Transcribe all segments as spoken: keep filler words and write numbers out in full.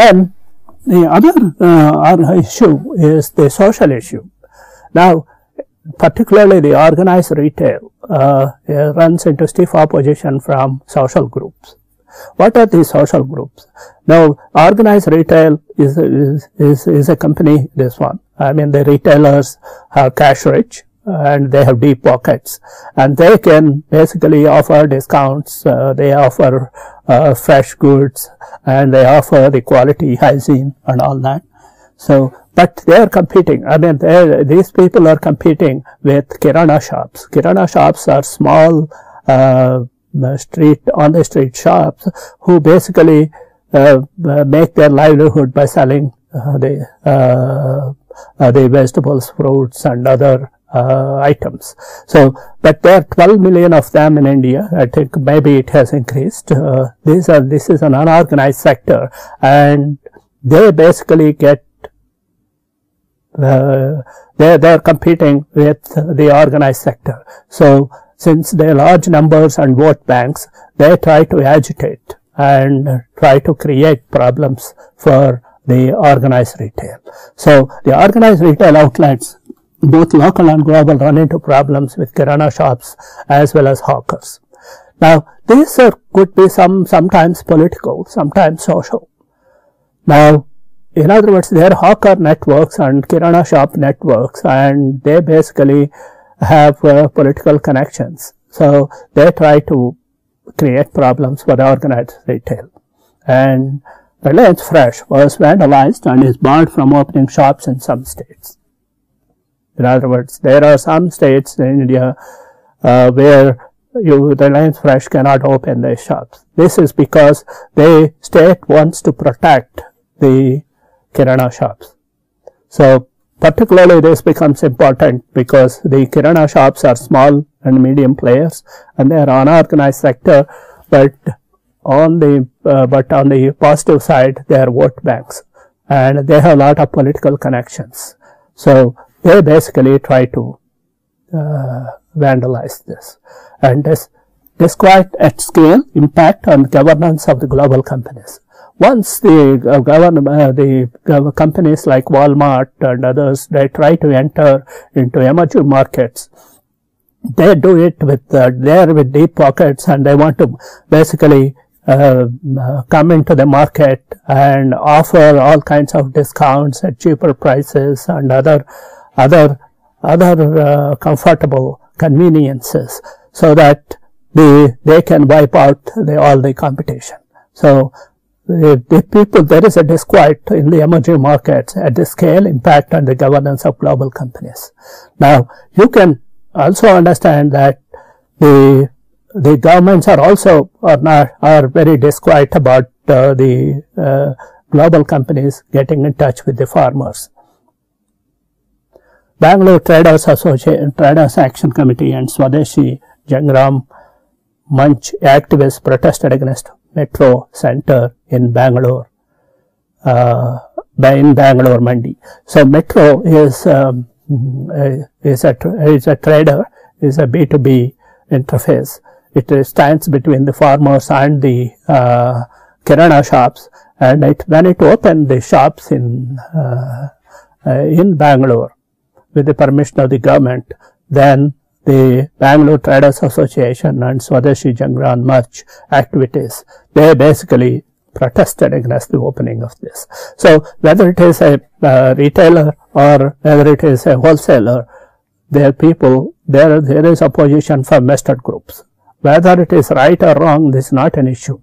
Then the other uh, issue is the social issue. Now, particularly the organized retail uh, runs into stiff opposition from social groups. What are these social groups? Now, organized retail is, is, is, is a company, this one. I mean, the retailers are cash rich and they have deep pockets, and they can basically offer discounts, uh, they offer uh, fresh goods, and they offer the quality hygiene and all that. So, but they are competing, I mean, these people are competing with Kirana shops. Kirana shops are small uh, street, on the street shops who basically uh, make their livelihood by selling uh, the, uh, uh, the vegetables, fruits and other Uh, items. So, but there are twelve million of them in India. I think maybe it has increased. Uh, these are, this is an unorganized sector, and they basically get, uh, they, they are competing with the organized sector. So, since they are large numbers and vote banks, they try to agitate and try to create problems for the organized retail. So, the organized retail outlets, both local and global, run into problems with kirana shops as well as hawkers. Now, these are, could be some sometimes political, sometimes social. Now, in other words, there are hawker networks and kirana shop networks, and they basically have uh, political connections. So, they try to create problems for the organized retail. And Reliance Fresh was vandalized and is barred from opening shops in some states. In other words, there are some states in India uh, where you, Reliance Fresh cannot open their shops. This is because the state wants to protect the kirana shops. So, particularly this becomes important because the kirana shops are small and medium players, and they are unorganized sector, but on the, uh, but on the positive side, they are vote banks, and they have a lot of political connections. So, they basically try to uh, vandalize this, and this disquiet at scale impact on governance of the global companies. Once the uh, government, uh, the uh, companies like Walmart and others, they try to enter into emerging markets. They do it with uh, there with deep pockets, and they want to basically Uh, come into the market and offer all kinds of discounts at cheaper prices and other other other uh, comfortable conveniences, so that the they can wipe out the, all the competition. So the, the people, there is a disquiet in the emerging markets at the scale impact on the governance of global companies. Now, you can also understand that the The governments are also are not are very disquiet about uh, the uh, global companies getting in touch with the farmers. Bangalore Traders Association, Traders Action Committee, and Swadeshi Jagaran Manch activists protested against Metro Centre in Bangalore, uh, in Bangalore Mandi. So Metro is um, is a is a trader, is a B two B interface. It stands between the farmers and the uh, kirana shops, and it, when it opened the shops in uh, uh, in Bangalore with the permission of the government, then the Bangalore Traders Association and Swadeshi Jagaran Manch activities, they basically protested against the opening of this. So, whether it is a uh, retailer or whether it is a wholesaler, there are people, there, there is opposition from vested groups. Whether it is right or wrong, this is not an issue.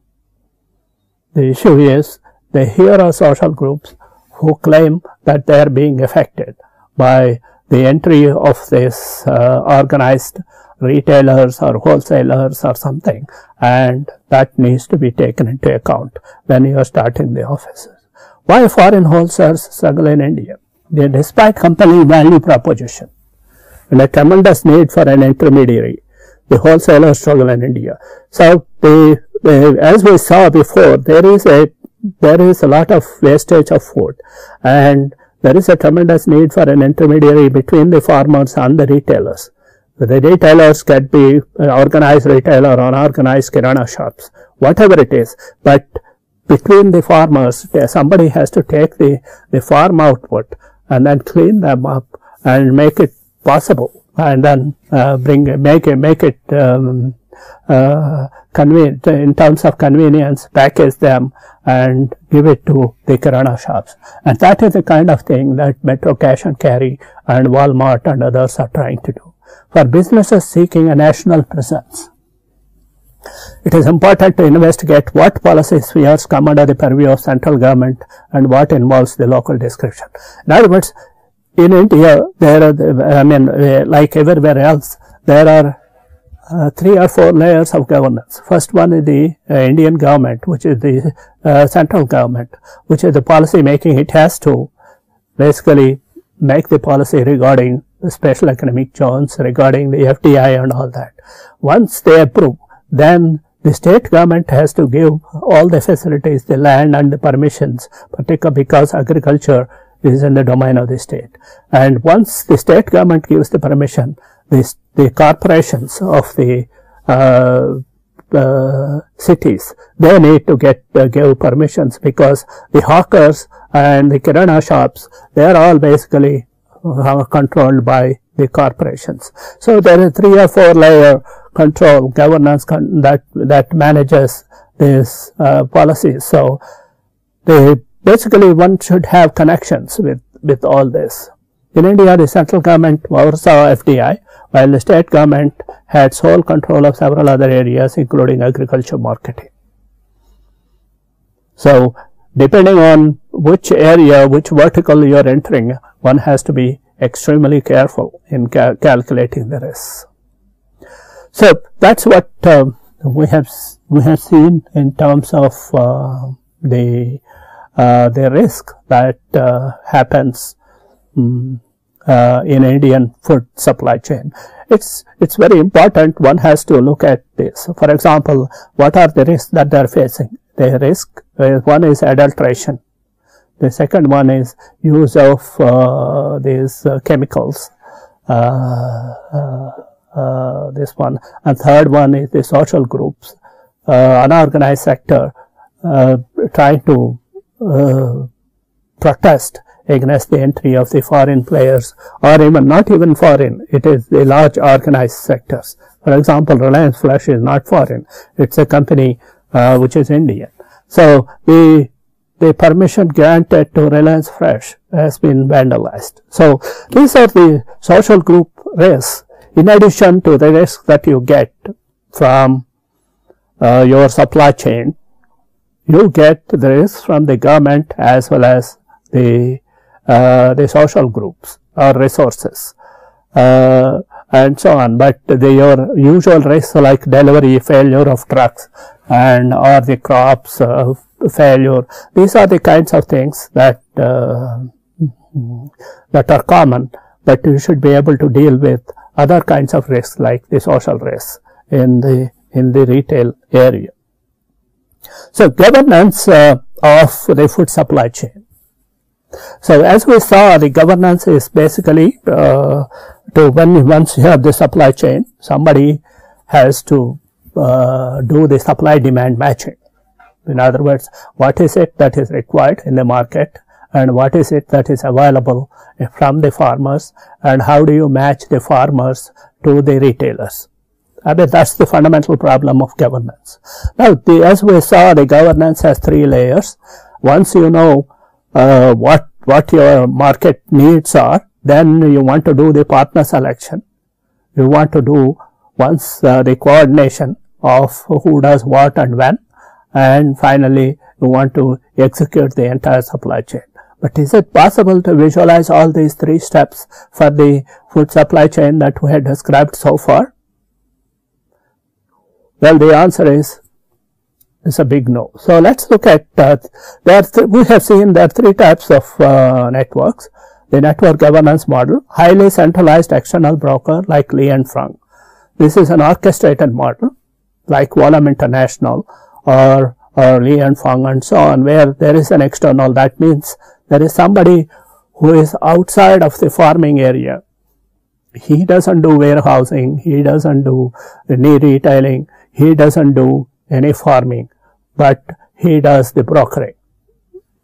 The issue is that here are social groups who claim that they are being affected by the entry of this uh, organized retailers or wholesalers or something, and that needs to be taken into account when you are starting the offices. Why foreign wholesalers struggle in India? They despite company value proposition and a tremendous need for an intermediary, the wholesalers struggle in India. So, they, they, as we saw before, there is a there is a lot of wastage of food, and there is a tremendous need for an intermediary between the farmers and the retailers. The retailers can be an organized retailer or unorganized kirana shops, whatever it is, but between the farmers, somebody has to take the, the farm output and then clean them up and make it possible, and then uh, bring make it make it um, uh, convenient in terms of convenience, package them and give it to the kirana shops. And that is the kind of thing that Metro Cash and Carry and Walmart and others are trying to do. For businesses seeking a national presence, it is important to investigate what policy spheres come under the purview of central government and what involves the local discretion. In other words, in India, there are, I mean, like everywhere else, there are uh, three or four layers of governance. First one is the uh, Indian government, which is the uh, central government, which is the policy making. It has to basically make the policy regarding the special economic zones, regarding the F D I and all that. Once they approve, then the state government has to give all the facilities, the land and the permissions, particularly because agriculture is in the domain of the state. And once the state government gives the permission, the, the corporations of the uh, uh, cities, they need to get uh, give permissions, because the hawkers and the kirana shops, they are all basically uh, controlled by the corporations. So there are three or four layer control governance con that that manages these uh, policies. So they basically one should have connections with with all this. In India, the central government oversaw F D I, while the state government had sole control of several other areas, including agriculture marketing. So depending on which area, which vertical you are entering, one has to be extremely careful in cal calculating the risks. So that's what uh, we have we have seen in terms of uh, the uh, the risk that uh, happens um, uh, in Indian food supply chain. It's it's very important. One has to look at this. For example, what are the risks that they are facing? The risk uh, one is adulteration. The second one is use of uh, these uh, chemicals. Uh, uh, Uh, this one, and third one is the social groups, uh, unorganized sector uh, trying to uh, protest against the entry of the foreign players, or even not even foreign, it is the large organized sectors. For example, Reliance Fresh is not foreign, it's a company uh, which is Indian. So the the permission granted to Reliance Fresh has been vandalized. So these are the social group risks, in addition to the risk that you get from uh, your supply chain. You get the risk from the government as well as the uh, the social groups or resources uh, and so on. But the, your usual risks like delivery failure of trucks and or the crops uh, failure, these are the kinds of things that uh, that are common, but you should be able to deal with other kinds of risks like the social risks in the in the retail area. So governance uh, of the food supply chain. So as we saw, the governance is basically uh, to when once you have the supply chain, somebody has to uh, do the supply demand matching. In other words, what is it that is required in the market, and what is it that is available from the farmers, and how do you match the farmers to the retailers? I mean, that's the fundamental problem of governance. Now, the, as we saw, the governance has three layers. Once you know uh, what, what your market needs are, then you want to do the partner selection. You want to do once uh, the coordination of who does what and when, and finally, you want to execute the entire supply chain. But is it possible to visualize all these three steps for the food supply chain that we had described so far? Well, the answer is it's a big no. So let's look at uh, there. Th we have seen there are three types of uh, networks: the network governance model, highly centralized external broker like Lee and Frank. This is an orchestrated model like Olam International or or Lee and Frank and so on, where there is an external. That means there is somebody who is outside of the farming area. He doesn't do warehousing. He doesn't do any retailing. He doesn't do any farming, but he does the brokering.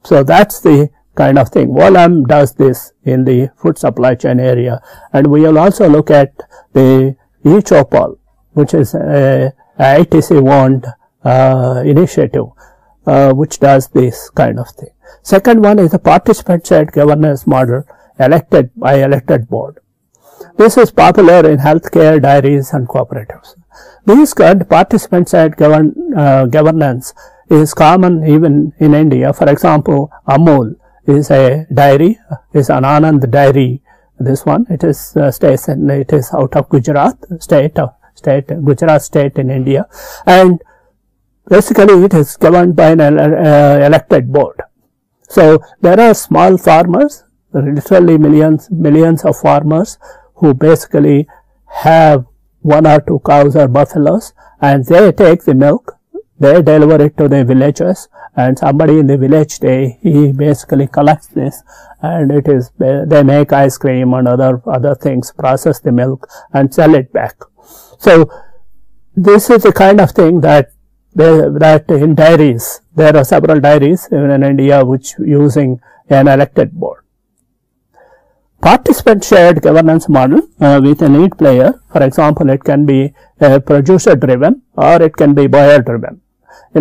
So that's the kind of thing. Olam does this in the food supply chain area, and we will also look at the eChoupal, which is a, a I T C owned uh, initiative, uh, which does this kind of thing. Second one is the participant-led governance model, elected by elected board. This is popular in healthcare, dairies, and cooperatives. This kind of participant-led govern, uh, governance is common even in India. For example, Amul is a dairy, is an Anand dairy. This one, it is uh, states in, it is out of Gujarat state, of state Gujarat state in India, and basically it is governed by an uh, elected board. So there are small farmers, literally millions, millions of farmers who basically have one or two cows or buffaloes, and they take the milk, they deliver it to the villages, and somebody in the village, they, he basically collects this, and it is, they make ice cream and other, other things, process the milk and sell it back. So this is the kind of thing that They, that in dairies, there are several dairies even in India which using an elected board. Participant shared governance model uh, with a lead player. For example, it can be uh, producer driven or it can be buyer driven.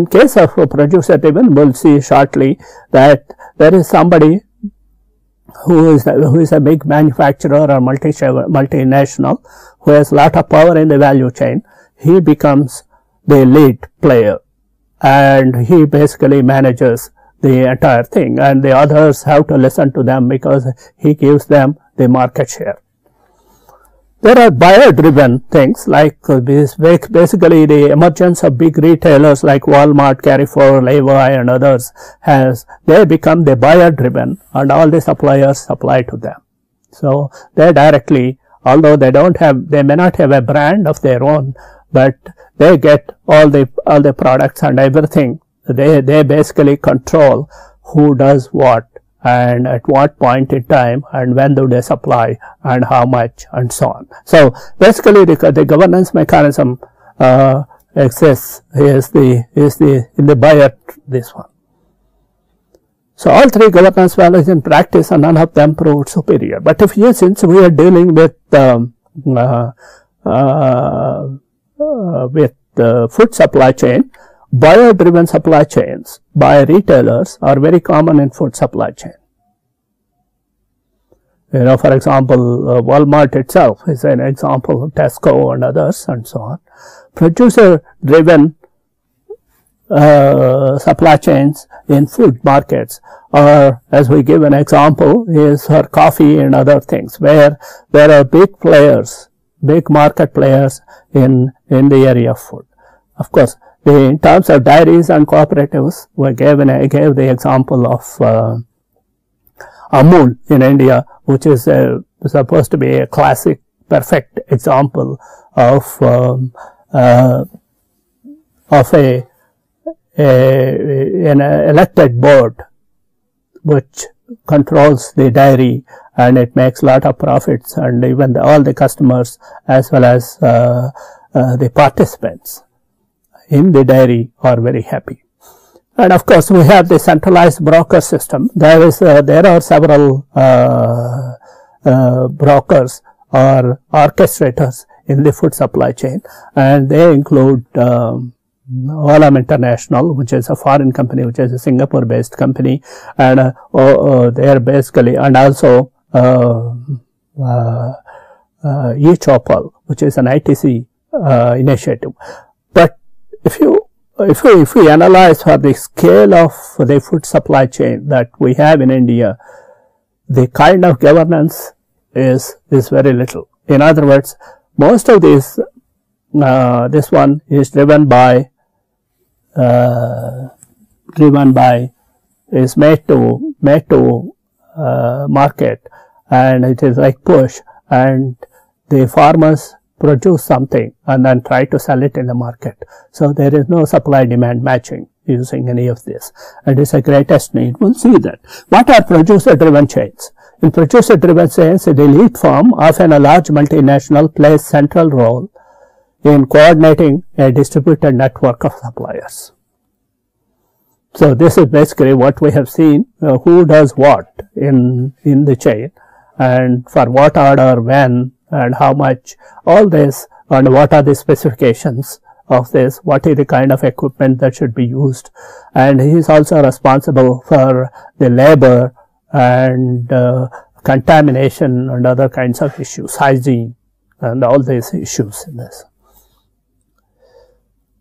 In case of producer driven, we will see shortly that there is somebody who is, who is a big manufacturer or multi multinational who has lot of power in the value chain. He becomes the lead player, and he basically manages the entire thing, and the others have to listen to them because he gives them the market share. There are buyer driven things like this, basically the emergence of big retailers like Walmart, Carrefour, Levi and others has, they become the buyer driven, and all the suppliers supply to them. So they directly, although they don't have, they may not have a brand of their own, but they get all the all the products and everything. They they basically control who does what and at what point in time and when do they supply and how much and so on. So basically, the the governance mechanism uh, exists is the is the in the buyer this one. So all three governance values in practice, and none of them proved superior. But if you, since we are dealing with um, uh, uh, Uh, with the uh, food supply chain, buyer driven supply chains by retailers are very common in food supply chain. You know, for example, uh, Walmart itself is an example of Tesco and others and so on. Producer driven uh, supply chains in food markets are, as we give an example, is for coffee and other things, where there are big players, big market players in in the area of food. Of course, the, in terms of dairies and cooperatives, we gave an, I gave the example of uh, Amul in India, which is a, supposed to be a classic, perfect example of um, uh, of a, a an elected board which controls the dairy, and it makes lot of profits, and even the, all the customers as well as uh, uh, the participants in the dairy are very happy. And of course, we have the centralized broker system. There is uh, there are several uh, uh, brokers or orchestrators in the food supply chain, and they include um, Olam International, which is a foreign company, which is a Singapore based company, and uh, oh, oh, they are basically, and also Uh, uh, uh, eChoupal, which is an I T C uh, initiative. But if you if we if we analyze for the scale of the food supply chain that we have in India, the kind of governance is is very little. In other words, most of these uh, this one is driven by uh, driven by is made to made to uh, market, and it is like push, and the farmers produce something and then try to sell it in the market. So there is no supply demand matching using any of this, and it's a greatest need. We'll see that. What are producer driven chains? In producer driven chains, the elite firm, often a large multinational, plays central role in coordinating a distributed network of suppliers. So this is basically what we have seen, uh, who does what in in the chain, and for what order, when, and how much, all this, and what are the specifications of this, what is the kind of equipment that should be used. And he is also responsible for the labor and uh, contamination and other kinds of issues, hygiene and all these issues in this.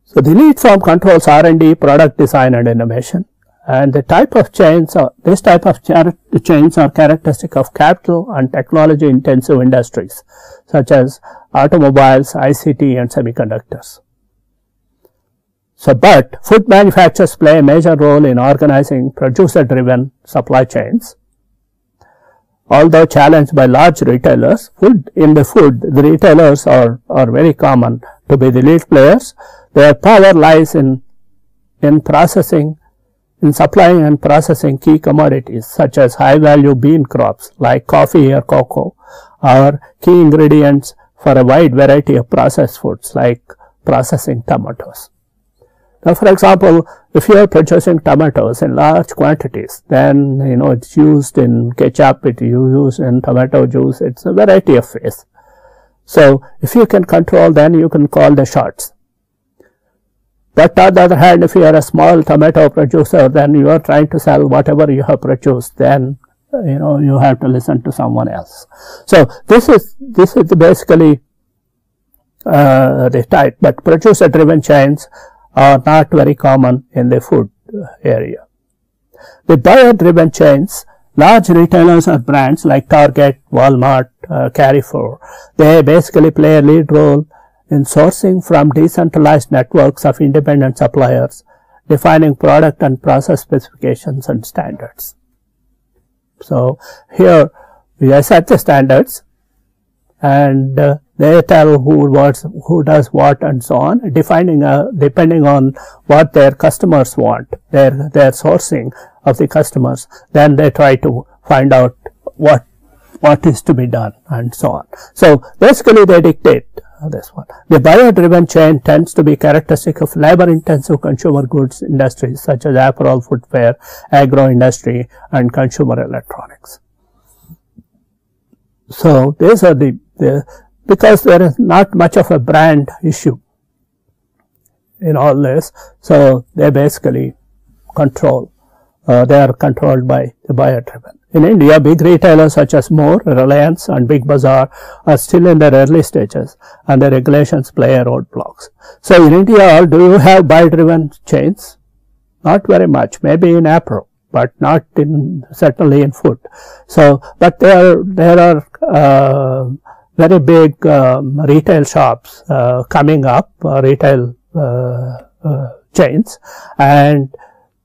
So the lead firm controls R and D, product design and innovation, and the type of chains are, this type of chains are characteristic of capital and technology intensive industries such as automobiles, I C T and semiconductors. So, but food manufacturers play a major role in organizing producer driven supply chains. Although challenged by large retailers, food in the food, the retailers are, are very common to be the lead players. Their power lies in, in processing, in supplying and processing key commodities such as high value bean crops like coffee or cocoa, or key ingredients for a wide variety of processed foods like processing tomatoes. Now, for example, if you are purchasing tomatoes in large quantities, then you know it's used in ketchup, it's used in tomato juice, it's a variety of ways. So, if you can control, then you can call the shots. But on the other hand, if you are a small tomato producer, then you are trying to sell whatever you have produced, then you know you have to listen to someone else. So, this is this is basically uh, the type. But producer-driven chains are not very common in the food area. The buyer driven chains, large retailers or brands like Target, Walmart, uh, Carrefour, they basically play a lead role in sourcing from decentralized networks of independent suppliers, defining product and process specifications and standards. So here we set the standards, and uh, they tell who what, who does what and so on, defining a, depending on what their customers want, their their sourcing of the customers. Then they try to find out what what is to be done and so on. So basically they dictate this one. The buyer driven chain tends to be characteristic of labor intensive consumer goods industries such as apparel, footwear, agro industry and consumer electronics. So these are the, the because there is not much of a brand issue in all this, so they basically control, uh, they are controlled by the buyer driven. In India, big retailers such as More, Reliance and Big Bazaar are still in their early stages, and the regulations play a roadblocks. So in India, do you have buyer driven chains? Not very much, maybe in apparel, but not in, certainly in food. So, but there, there are uh, very big um, retail shops uh, coming up, uh, retail uh, uh, chains, and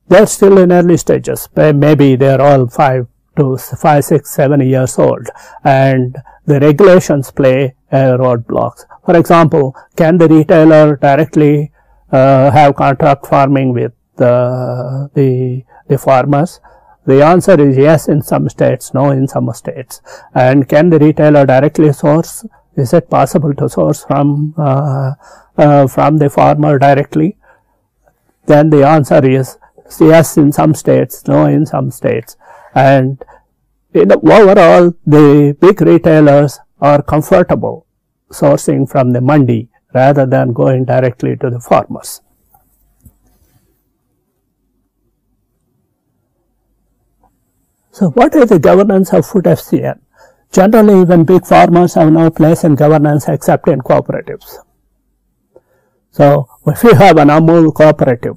they're still in early stages. Maybe they're all five to five, six, seven years old, and the regulations play uh, roadblocks. For example, can the retailer directly uh, have contract farming with uh, the the farmers? The answer is yes in some states, no in some states. And can the retailer directly source? Is it possible to source from uh, uh, from the farmer directly? Then the answer is yes in some states, no in some states. And in overall, the big retailers are comfortable sourcing from the mandi rather than going directly to the farmers. So, what is the governance of food F C N? Generally, even big farmers have no place in governance except in cooperatives. So, if you have an Amul cooperative,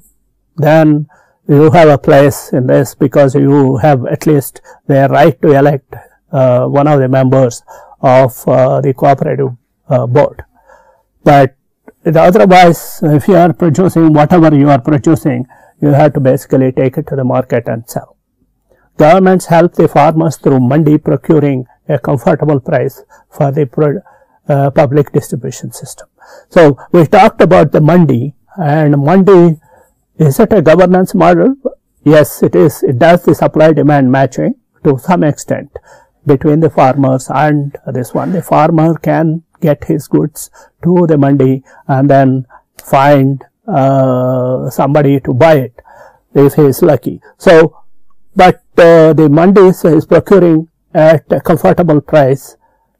then you have a place in this because you have at least their right to elect uh, one of the members of uh, the cooperative uh, board. But Otherwise, if you are producing whatever you are producing, you have to basically take it to the market and sell. Governments help the farmers through mandi procuring a comfortable price for the pro, uh, public distribution system. So, we talked about the mandi, and mandi, is it a governance model? Yes, it is. It does the supply demand matching to some extent between the farmers and this one. The farmer can get his goods to the mandi and then find uh, somebody to buy it if he is lucky. So, but uh, the mandis is procuring at a comfortable price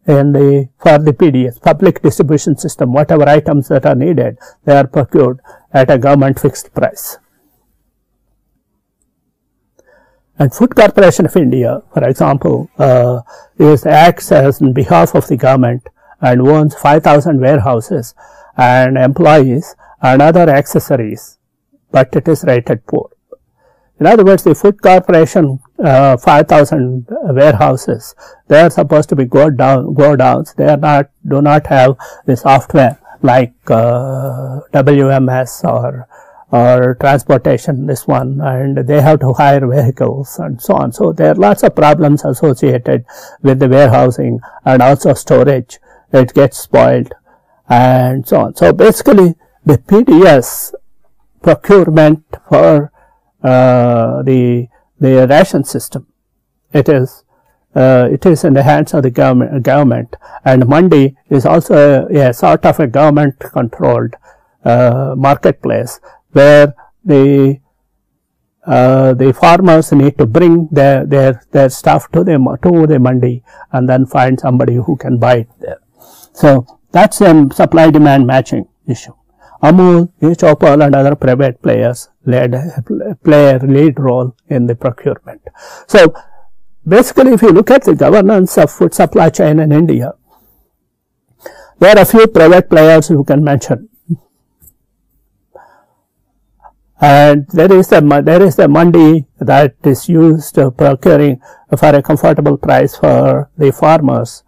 in the for the P D S, public distribution system, whatever items that are needed, they are procured at a government fixed price. And Food Corporation of India, for example, uh, is acts as on behalf of the government and owns five thousand warehouses and employees and other accessories, but it is rated poor. In other words, the Food Corporation uh, five thousand warehouses, they are supposed to be go down, go downs. They are not, do not have the software like uh, W M S or or transportation, this one, and they have to hire vehicles and so on. So, there are lots of problems associated with the warehousing and also storage. It gets spoiled and so on. So, basically, the P D S procurement for uh, the the ration system, it is uh, it is in the hands of the government, government and mandi is also a, a sort of a government controlled uh, marketplace, where the uh, the farmers need to bring their their their stuff to the to the mandi and then find somebody who can buy it there. So that's a supply demand matching issue. Amul, eChoupal, and other private players led play a lead role in the procurement. So basically, if you look at the governance of food supply chain in India, there are a few private players you can mention. And there is the there is the mandi that is used uh, procuring for a comfortable price for the farmers,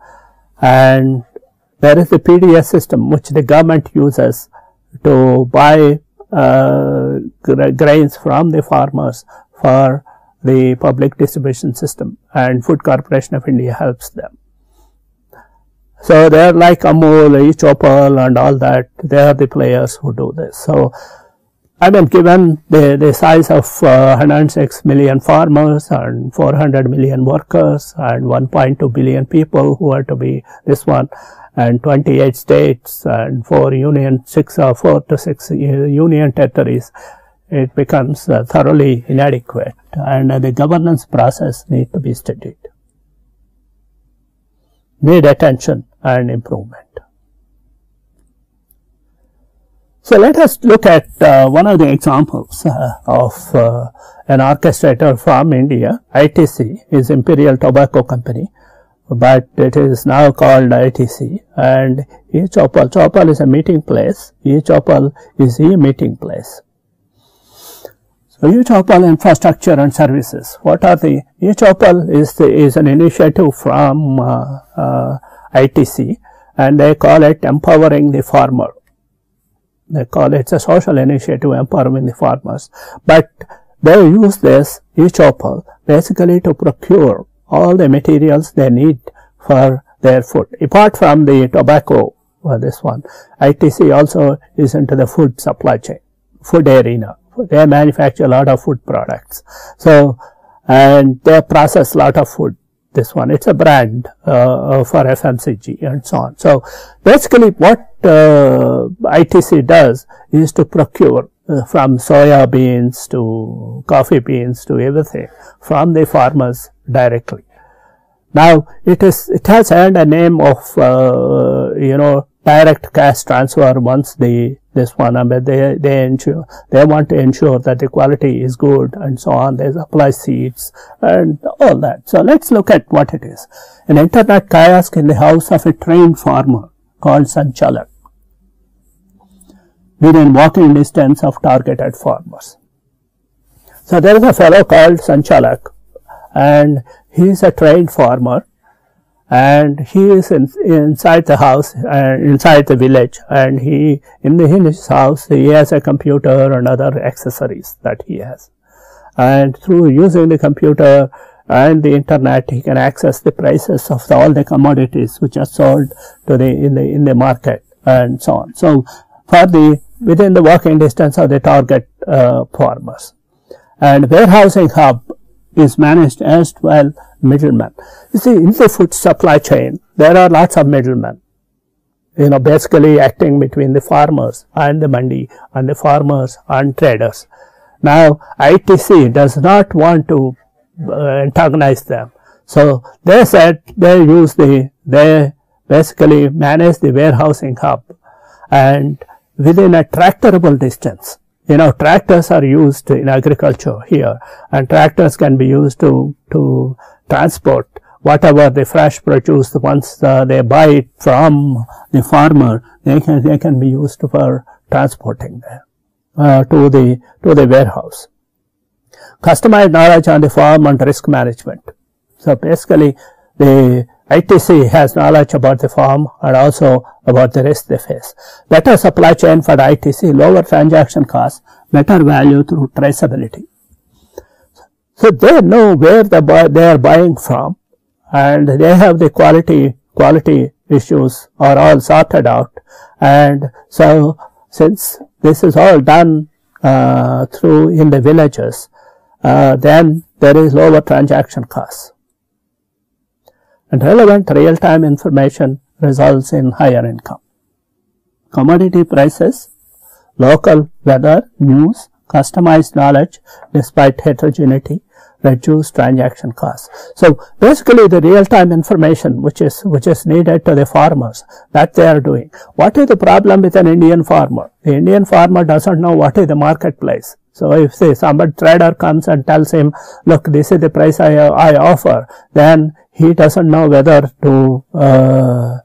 and there is the P D S system which the government uses to buy uh, grains from the farmers for the public distribution system, and Food Corporation of India helps them. So they are like Amul, eChoupal, and all that. They are the players who do this. So. I mean, given the, the size of uh, one hundred six million farmers and four hundred million workers and one point two billion people who are to be this one, and twenty-eight states and four union, six or four to six union territories, it becomes uh, thoroughly inadequate, and uh, the governance process need to be studied, need attention and improvement. So, let us look at uh, one of the examples uh, of uh, an orchestrator from India. I T C is Imperial Tobacco Company, but it is now called I T C, and eChoupal. Choupal is a meeting place, eChoupal is a meeting place. So, eChoupal infrastructure and services. What are the eChoupal is, the, is an initiative from uh, uh, I T C, and they call it empowering the farmer. They call it a social initiative empowering the farmers, but they use this eChoupal basically to procure all the materials they need for their food. Apart from the tobacco, well, this one, I T C also is into the food supply chain, food arena. They manufacture a lot of food products. So, and they process a lot of food. This one, it's a brand uh, for F M C G and so on. So, basically what uh, I T C does is to procure uh, from soya beans to coffee beans to everything from the farmers directly. Now, it is it has earned a name of uh, you know direct cash transfer once the this one, but they they ensure they want to ensure that the quality is good and so on. They apply seeds and all that. So let's look at what it is. An internet kiosk in the house of a trained farmer called Sanchalak, within walking distance of targeted farmers. So there is a fellow called Sanchalak, and he is a trained farmer, and he is in, inside the house and uh, inside the village, and he in, in his house he has a computer and other accessories that he has, and through using the computer and the internet he can access the prices of the, all the commodities which are sold to the in the in the market and so on. So for the within the walking distance of the target uh, farmers. And warehousing hub is managed as well middlemen. You see, in the food supply chain there are lots of middlemen, you know, basically acting between the farmers and the mandi and the farmers and traders. Now I T C does not want to uh, antagonize them, so they said they use the they basically manage the warehousing hub and within a tractable distance. You know, tractors are used in agriculture here, and tractors can be used to, to transport whatever the fresh produce. Once uh, they buy it from the farmer, they can, they can be used for transporting them uh, to the, to the warehouse. Customized knowledge on the farm and risk management. So basically the I T C has knowledge about the farm and also about the risk they face. Better supply chain for the I T C, lower transaction costs, better value through traceability. So they know where the buy, they are buying from, and they have the quality quality issues are all sorted out. And so since this is all done uh, through in the villages, uh, then there is lower transaction costs. And relevant real-time information results in higher income. Commodity prices, local weather, news, customized knowledge despite heterogeneity, reduced transaction costs. So basically the real-time information which is which is needed to the farmers, that they are doing. What is the problem with an Indian farmer? The Indian farmer doesn't know what is the marketplace. So if say some trader comes and tells him, look, this is the price I, I offer, then he doesn't know whether to, uh,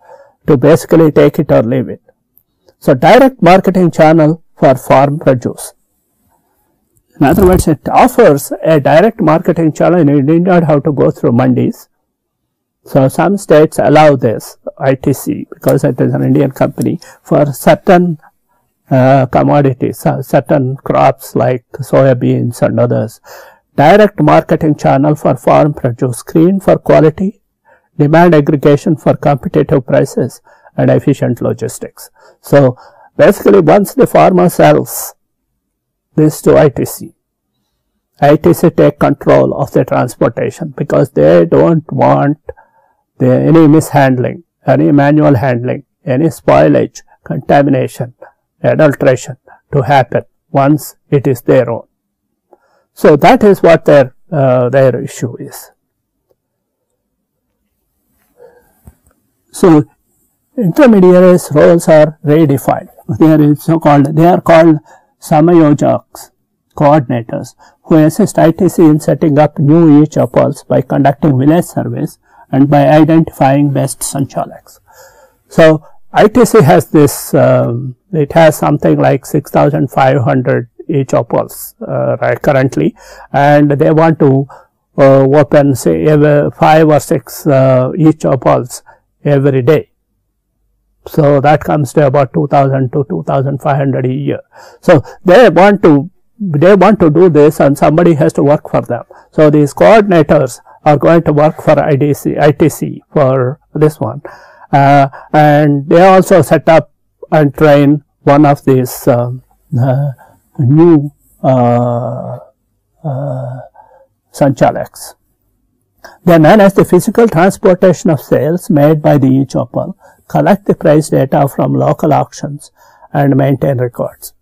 to basically take it or leave it. So direct marketing channel for farm produce. In other words, it offers a direct marketing channel and you need not have to go through mandis. So some states allow this I T C because it is an Indian company for certain Uh, commodities, uh, certain crops like soyabeans and others. Direct marketing channel for farm produce, screen for quality, demand aggregation for competitive prices and efficient logistics. So basically once the farmer sells this to I T C, I T C take control of the transportation because they don't want the, any mishandling, any manual handling, any spoilage, contamination, adulteration to happen once it is their own. So that is what their uh, their issue is. So intermediaries' roles are redefined. There is so called they are called Samyojaks, coordinators, who assist I T C in setting up new eChoupals by conducting village surveys and by identifying best Sanchalaks. So I T C has this, um, it has something like six thousand five hundred eChoupals uh, right, currently, and they want to uh, open say every five or six uh, eChoupals every day. So that comes to about two thousand to two thousand five hundred a year. So they want to, they want to do this and somebody has to work for them. So these coordinators are going to work for I T C for this one. Uh, and they also set up and train one of these uh, uh, new uh, uh, Sanchalaks. They manage the physical transportation of sales made by the eChoupal, collect the price data from local auctions and maintain records.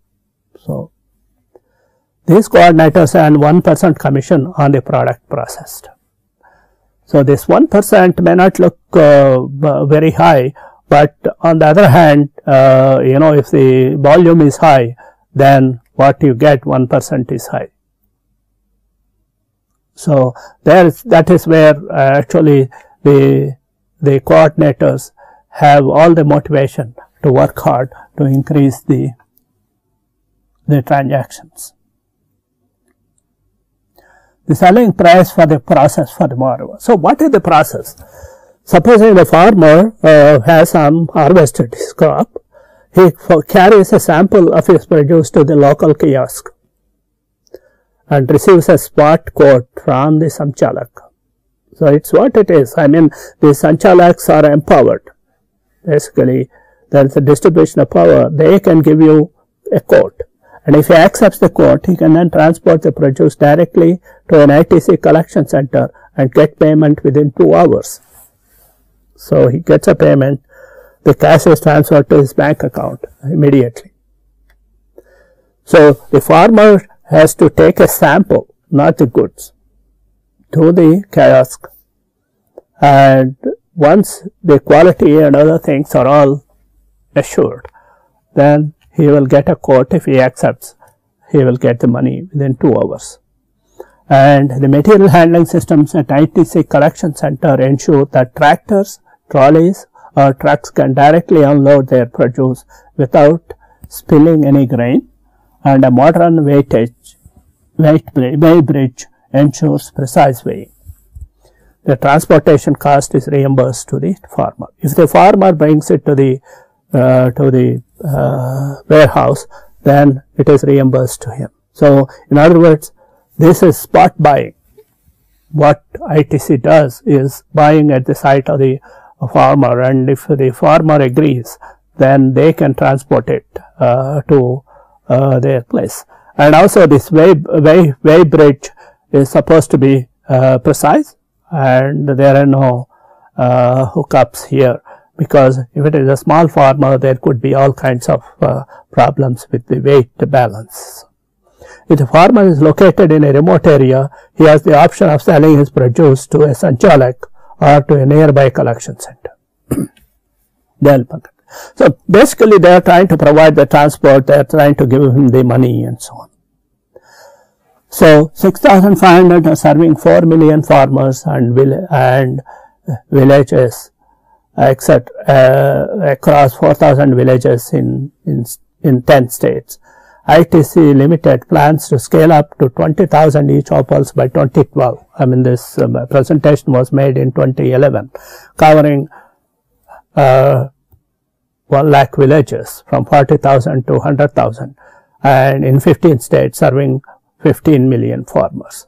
So these coordinators earn one percent commission on the product processed. So this one percent may not look uh, very high, but on the other hand, uh, you know, if the volume is high, then what you get one percent is high. So there is, that is where uh, actually the, the coordinators have all the motivation to work hard to increase the, the transactions. The selling price for the process for the borrower. So what is the process? Supposing the farmer uh, has um, harvested his crop, he for carries a sample of his produce to the local kiosk and receives a spot quote from the Sanchalak. So, it is what it is. I mean, the Sanchalaks are empowered. Basically, there is a distribution of power. They can give you a quote. And if he accepts the quote, he can then transport the produce directly to an I T C collection center and get payment within two hours. So, he gets a payment, the cash is transferred to his bank account immediately. So, the farmer has to take a sample, not the goods, to the kiosk, and once the quality and other things are all assured, then he will get a quote. If he accepts, he will get the money within two hours. And the material handling systems at I T C collection center ensure that tractors, trolleys or trucks can directly unload their produce without spilling any grain, and a modern weightage, weight, weigh bridge ensures precise weighing. The transportation cost is reimbursed to the farmer. If the farmer brings it to the uh, to the uh, warehouse, then it is reimbursed to him. So, in other words, this is spot buying. What I T C does is buying at the site of the uh, farmer, and if the farmer agrees, then they can transport it uh, to uh, their place. And also, this weigh, weigh, weigh bridge is supposed to be uh, precise, and there are no uh, hookups here, because if it is a small farmer, there could be all kinds of uh, problems with the weight balance. If the farmer is located in a remote area, he has the option of selling his produce to a Sanchalak or to a nearby collection center. So, basically they are trying to provide the transport, they are trying to give him the money and so on. So, six thousand five hundred are serving four million farmers and, vill and villages, except uh, across four thousand villages in, in, in ten states. I T C Limited plans to scale up to twenty thousand eChoupals by twenty twelve. I mean, this um, presentation was made in twenty eleven, covering uh, one lakh villages, from forty thousand to one hundred thousand, and in fifteen states serving fifteen million farmers.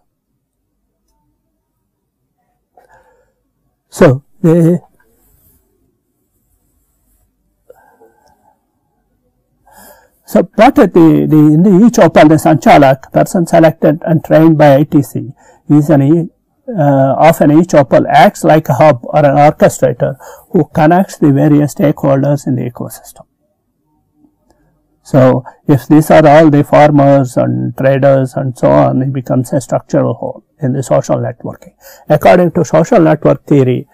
So, the so what the the in the eChoupal, the Sanchalak, person selected and trained by I T C is an e, uh, of an eChoupal acts like a hub or an orchestrator who connects the various stakeholders in the ecosystem. So, if these are all the farmers and traders and so on, it becomes a structural whole in the social networking. According to social network theory,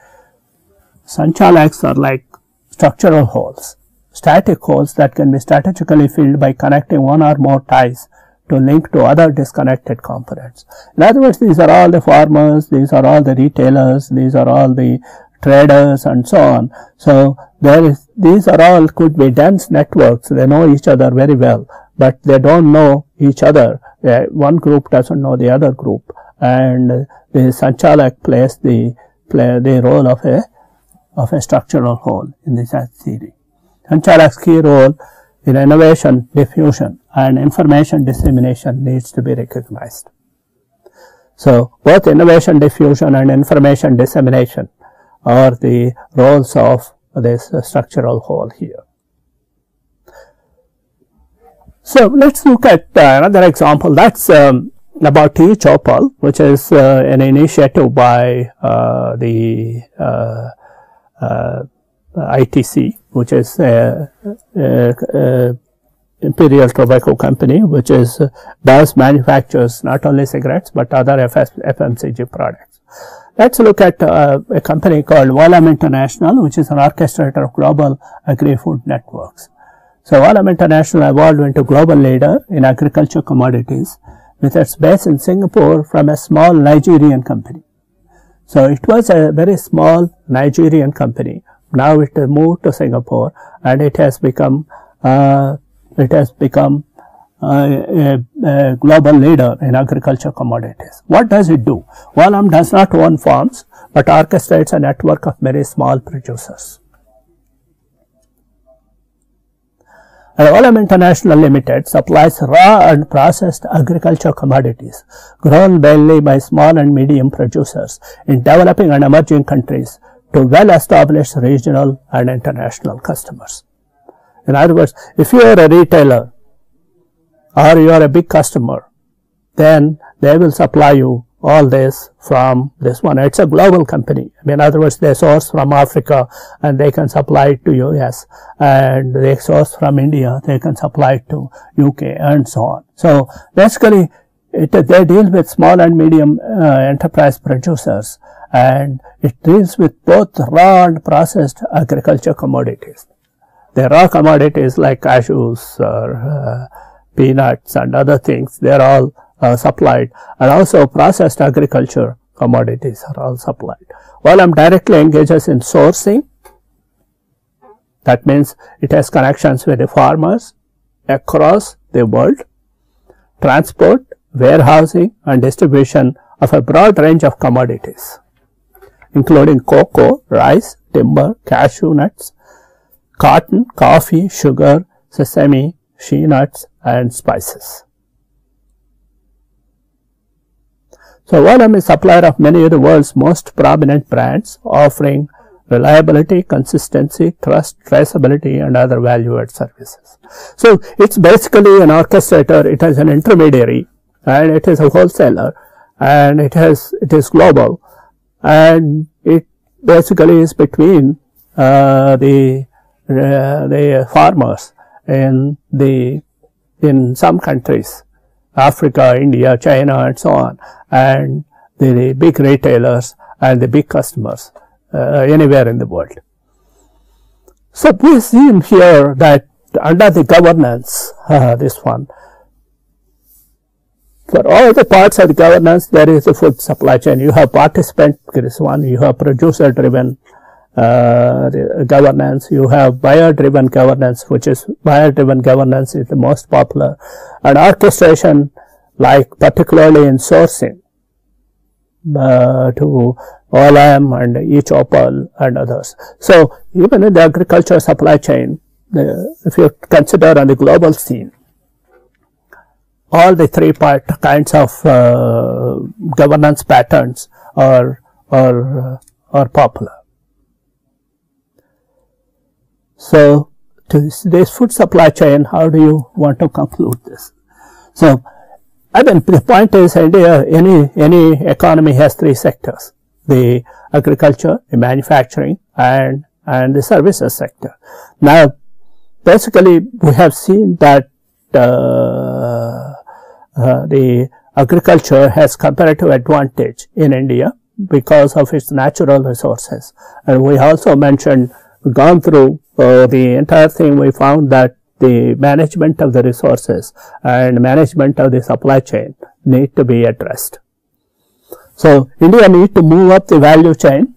Sanchalaks are like structural holes, static holes that can be strategically filled by connecting one or more ties to link to other disconnected components. In other words, these are all the farmers, these are all the retailers, these are all the traders and so on. So, there is, these are all could be dense networks, they know each other very well, but they don't know each other. They, one group doesn't know the other group, and the Sanchalak plays the, play the role of a, of a structural whole in this theory. Sanchalak's key role in innovation, diffusion and information dissemination needs to be recognized. So, both innovation diffusion and information dissemination are the roles of this uh, structural whole here. So, let us look at uh, another example, that is um, about eChoupal, which is uh, an initiative by uh, the uh, uh, I T C, which is a, a, a Imperial Tobacco Company, which is uh, does manufactures not only cigarettes but other F M C G products. Let us look at uh, a company called Olam International, which is an orchestrator of global agri-food networks. So, Olam International evolved into global leader in agriculture commodities with its base in Singapore from a small Nigerian company. So, it was a very small Nigerian company. Now, it moved to Singapore and it has become uh, it has become Uh, a, a global leader in agriculture commodities. What does it do? Olam does not own farms, but orchestrates a network of many small producers. And Olam International Limited supplies raw and processed agricultural commodities grown mainly by small and medium producers in developing and emerging countries to well-established regional and international customers. In other words, if you are a retailer or you are a big customer, then they will supply you all this from this one. It's a global company. In other words, they source from Africa and they can supply it to U S, and they source from India, they can supply it to U K, and so on. So basically, it, they deal with small and medium uh, enterprise producers, and it deals with both raw and processed agriculture commodities. The raw commodities like cashews or uh, peanuts and other things, they are all Uh, supplied, and also processed agriculture commodities are all supplied. Olam directly engages in sourcing. That means it has connections with the farmers across the world, transport, warehousing and distribution of a broad range of commodities including cocoa, rice, timber, cashew nuts, cotton, coffee, sugar, sesame, shea nuts and spices. So, Olam is supplier of many of the world's most prominent brands, offering reliability, consistency, trust, traceability and other value-added services. So, it's basically an orchestrator, it has an intermediary, and it is a wholesaler, and it has, it is global, and it basically is between uh, the uh, the farmers in the in some countries, Africa, India, China and so on, and the big retailers and the big customers uh, anywhere in the world. So, we see here that under the governance, uh, this one, for all the parts of the governance there is the food supply chain. You have participant, this one, you have producer driven Uh, governance, you have buyer driven governance, which is buyer driven governance is the most popular, and orchestration, like particularly in sourcing uh, to Olam and eChoupal and others. So, even in the agriculture supply chain, the, if you consider on the global scene, all the three part kinds of uh, governance patterns are, are, are popular. So, to this food supply chain, how do you want to conclude this? So, I mean, the point is, India, any, any economy has three sectors, the agriculture, the manufacturing and, and the services sector. Now, basically, we have seen that uh, uh, the agriculture has comparative advantage in India because of its natural resources, and we also mentioned, gone through uh, the entire thing, we found that the management of the resources and management of the supply chain need to be addressed. So, India needs to move up the value chain.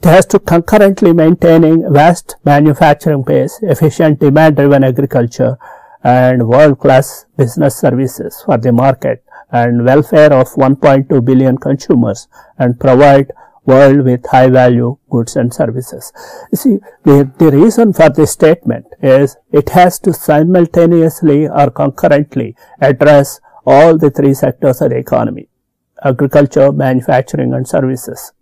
It has to concurrently maintaining vast manufacturing base, efficient demand driven agriculture and world class business services for the market and welfare of one point two billion consumers, and provide world with high value goods and services. You see, the, the reason for this statement is it has to simultaneously or concurrently address all the three sectors of the economy, agriculture, manufacturing and services.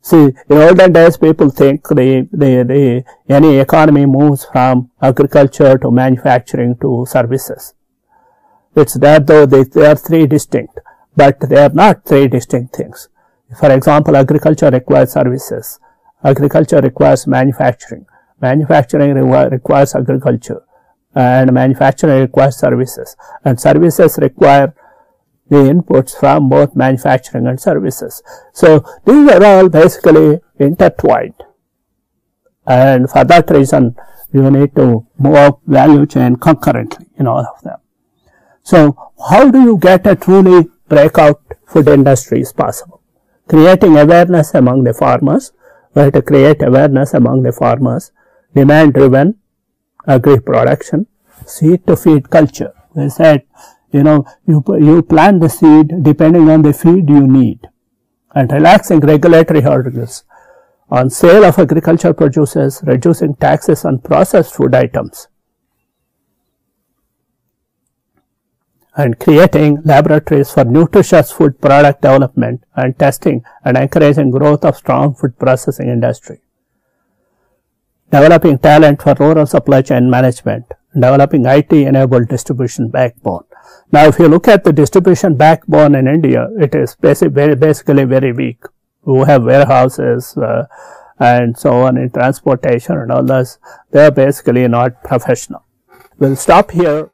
See, in olden days people think the, the, the any economy moves from agriculture to manufacturing to services. It's that though they, they are three distinct, but they are not three distinct things. For example, agriculture requires services, agriculture requires manufacturing, manufacturing requires agriculture, and manufacturing requires services, and services require the inputs from both manufacturing and services. So, these are all basically intertwined, and for that reason, you need to move up value chain concurrently in all of them. So, how do you get a truly breakout food industry is possible? Creating awareness among the farmers, we have to create awareness among the farmers, demand driven agri production, seed to feed culture. We said You know, you, you plant the seed depending on the feed you need. And relaxing regulatory hurdles on sale of agricultural produces, reducing taxes on processed food items, and creating laboratories for nutritious food product development and testing, and encouraging growth of strong food processing industry. Developing talent for rural supply chain management, developing I T-enabled distribution backbone. Now, if you look at the distribution backbone in India, it is basic, very, basically very weak. We have warehouses uh, and so on in transportation and all this. They are basically not professional. We'll stop here.